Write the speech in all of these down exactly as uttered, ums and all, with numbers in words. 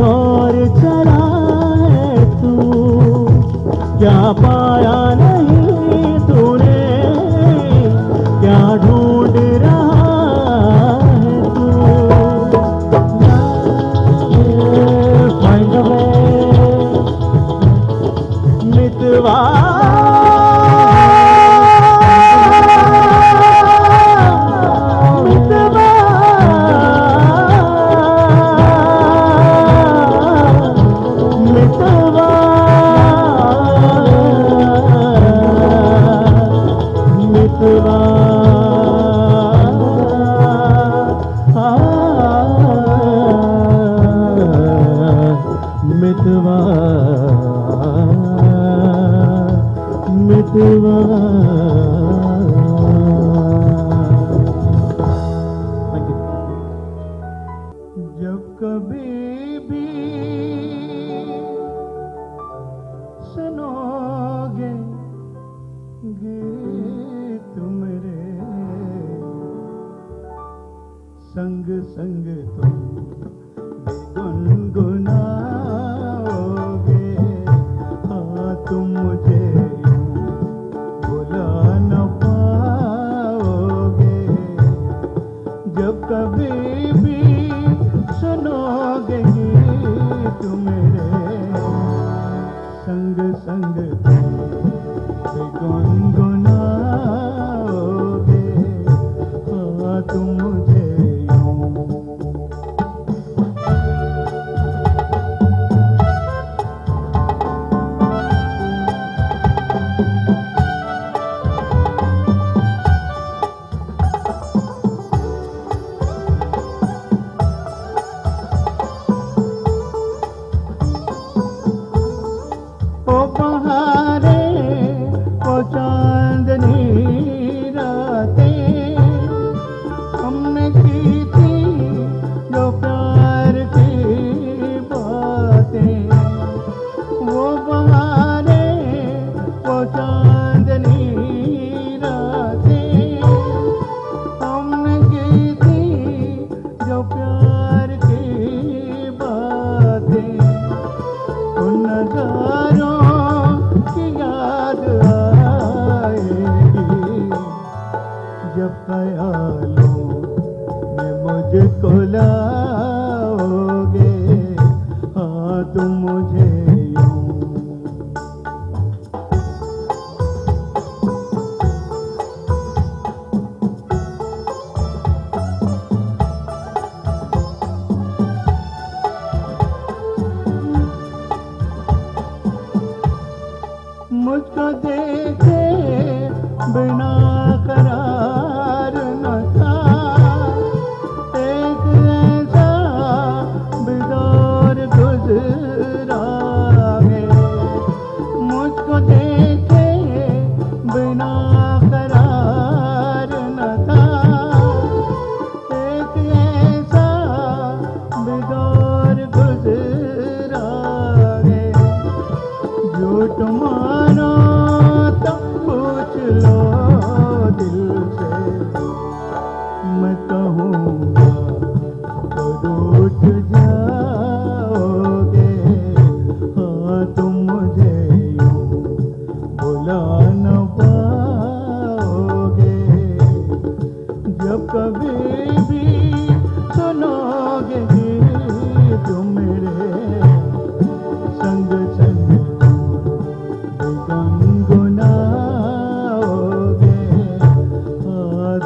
और चल सिवा। जब कभी भी सुनोगे गीत मेरे संग संग तुम गुनगुनाओगे। हाँ तुम मुझे बुला न पाओगे। जब कभी भी सुनोगे गीत मेरे संग संग तुम गुनगुनाओगे। हाँ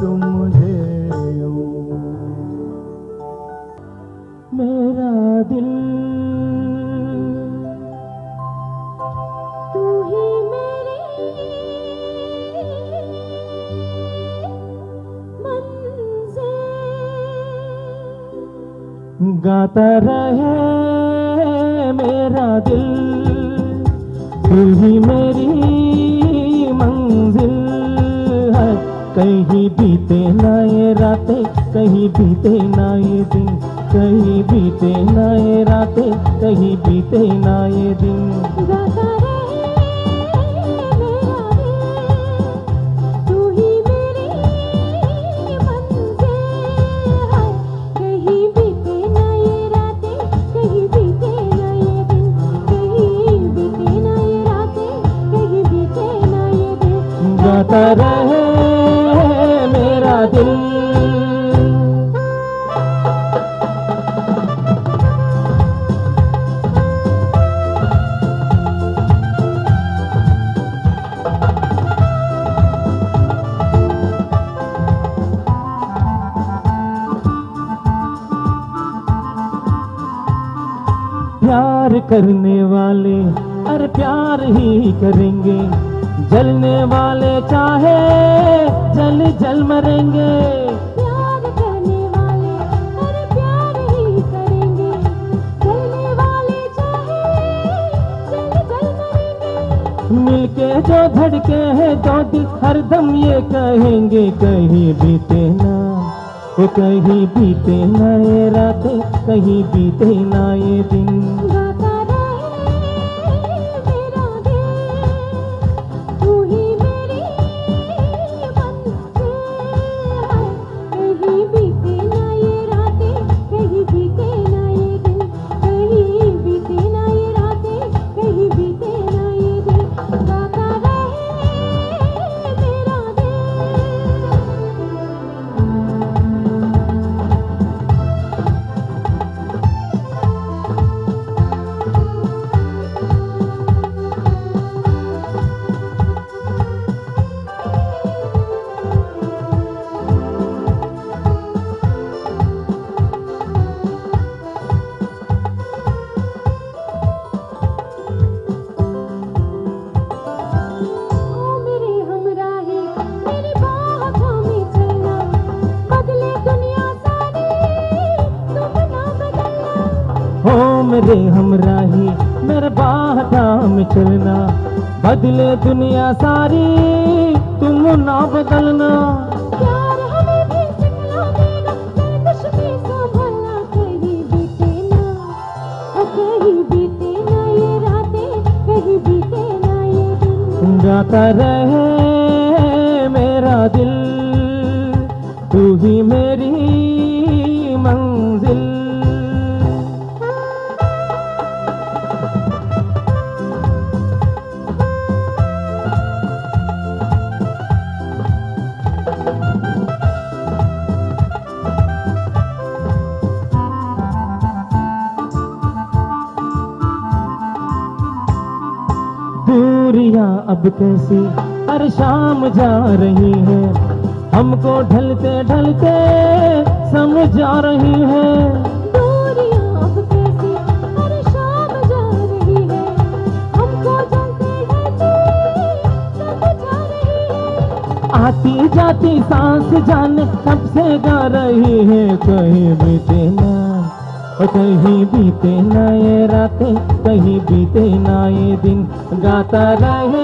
तुम मुझे गाता रहे मेरा दिल, तू ही मेरी मंजिल है। कहीं बीते ना ये रातें, कहीं बीते ना ये दिन, कहीं बीते ना ये रातें, कहीं बीते ना ये दिन। गाता रहे मेरा दिल, प्यार करने वाले अरे प्यार ही करेंगे, जलने वाले चाहे जल जल मरेंगे। प्यार करने वाले अरे प्यार ही करेंगे, जलने वाले चाहे जल जल मरेंगे। मिल के जो धड़के हैं जो दिल हरदम ये कहेंगे कहीं बीते ना, वो कहीं बीते ना ये रातें, कहीं बीते ना ये दिन। मेरे हमराही मेरे बाहर में चलना, बदले दुनिया सारी तुम ना बदलना। प्यार हमें भी सिखला देना, दुश्मनी संभलना, कहीं बीते ना, कहीं बीते ना ये रातें, कहीं बीते ना ये दिन। गाता रहे मेरा दिल, तू ही मेरी मंजिल। दूरियां अब कैसी हर शाम जा रही है, हमको ढलते ढलते समझ जा रही है। दूरियां अब कैसी हर शाम जा रही है, हमको ढलते ढलते समझ जा रही है। आती जाती सांस जाने कब से गा रही है, कहीं बीते ना, कहीं बीते ना ये रातें, कहीं बीते ना ये दिन। गाता रहे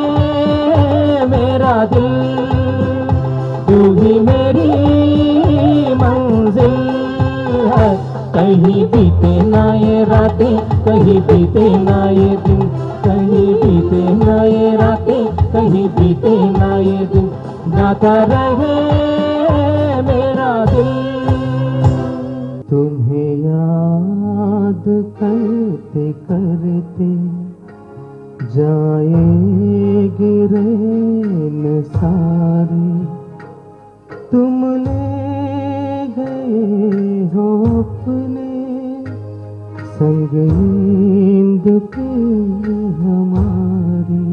मेरा दिल, तू ही मेरी मंजिल है, कहीं बीते ना ये रातें, कहीं बीते ना ये दिन, कहीं बीते ना ये रातें, कहीं बीते ना ये दिन। गाता रहे मेरा दिल, तुम्हें याद करते करते जाए गिरे न सारे, तुम ले गए हो अपने संग नींद पे हमारे।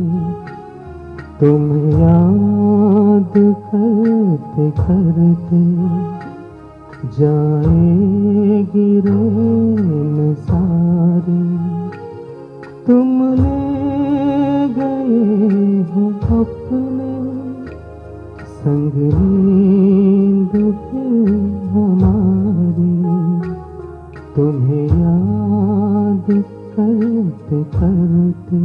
तुम्हें याद करते करते जाए गिरे न सारे, तुम ले गए हो अपने संग नींद पे हमारे। तुम्हें याद करते करते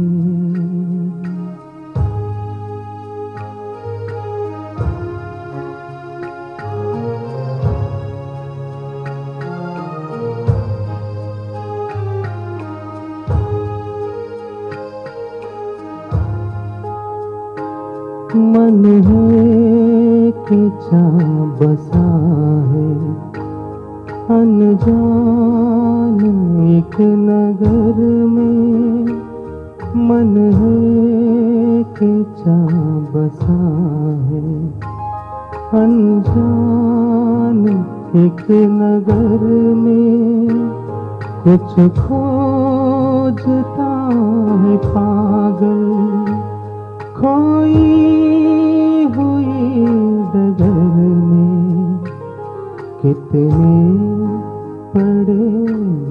मन है कि जा बसा है अनजान एक नगर में, मन है कि जा बसा है अनजान एक नगर में। कुछ खोजता है पागल खोई हुई डगर में, कितने पड़े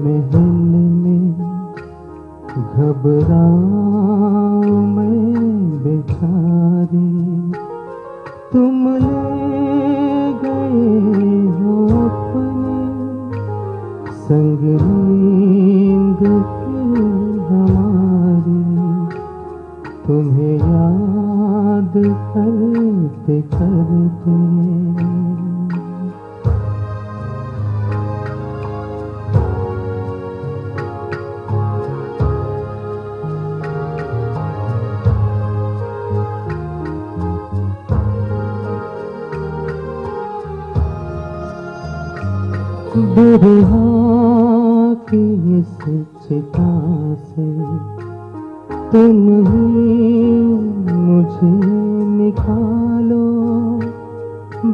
महल में, घबराओ मैं बेचारी। तुम ले गए हो अपने संग नींद हमारी। तुम्हें याद याद करते करते बरहा की इस चिता से तुम ही मुझे निकालो,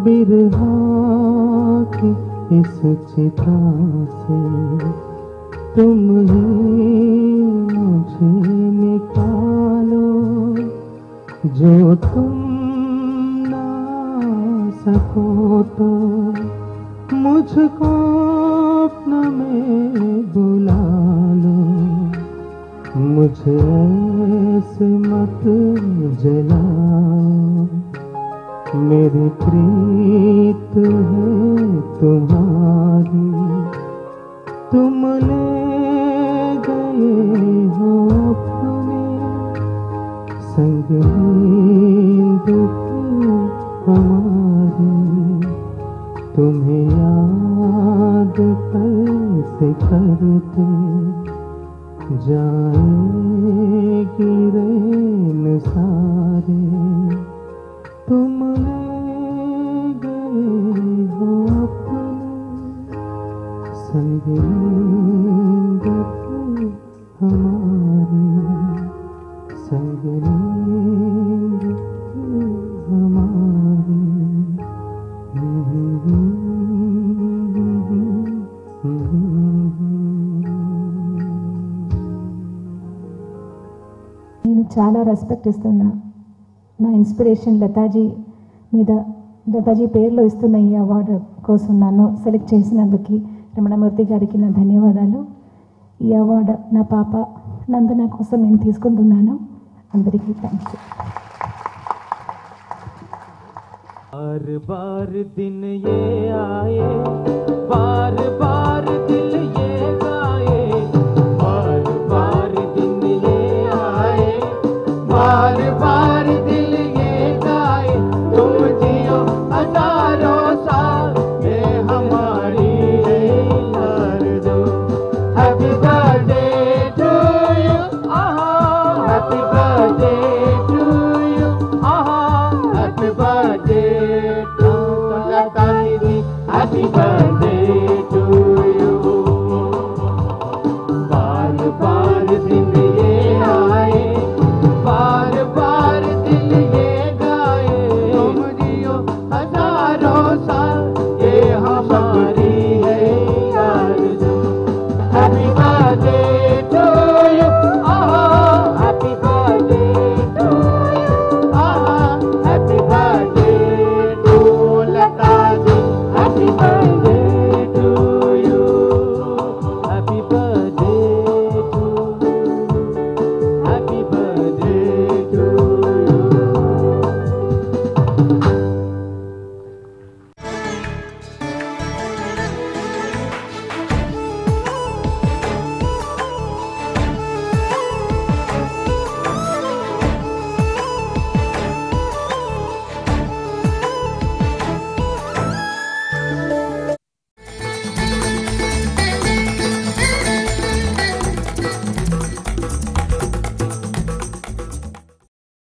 बिरहा की इस चिता से तुम ही मुझे निकालो। जो तुम ना सको तो मुझको अपना में बुला लो, मुझे ऐसे मत जलाओ। मेरी प्रीत है तुम्हारी, तुम ले गए हो अपने संग हिंद हमारी। तुम्हें याद करते करते जाएगी रेन सारे, तुम ले गए हो अपने संग हिंद हमारे, संग हिंद हमारे। నేను చాలా రెస్పెక్ట్ ఇస్తున్నా, నా ఇన్స్పిరేషన్ లతాజీ మీద, లతాజీ పేరులో ఇస్తున్న ఈ అవార్డు కోసం నన్ను సెలెక్ట్ చేసినందుకు రమణమూర్తి గారికి నా ధన్యవాదాలు। ఈ అవార్డు నా పాప నందన కోసం నేను తీసుకుంటున్నాను। అందరికీ థాంక్స్। बार बार दिन ये आए, बार बार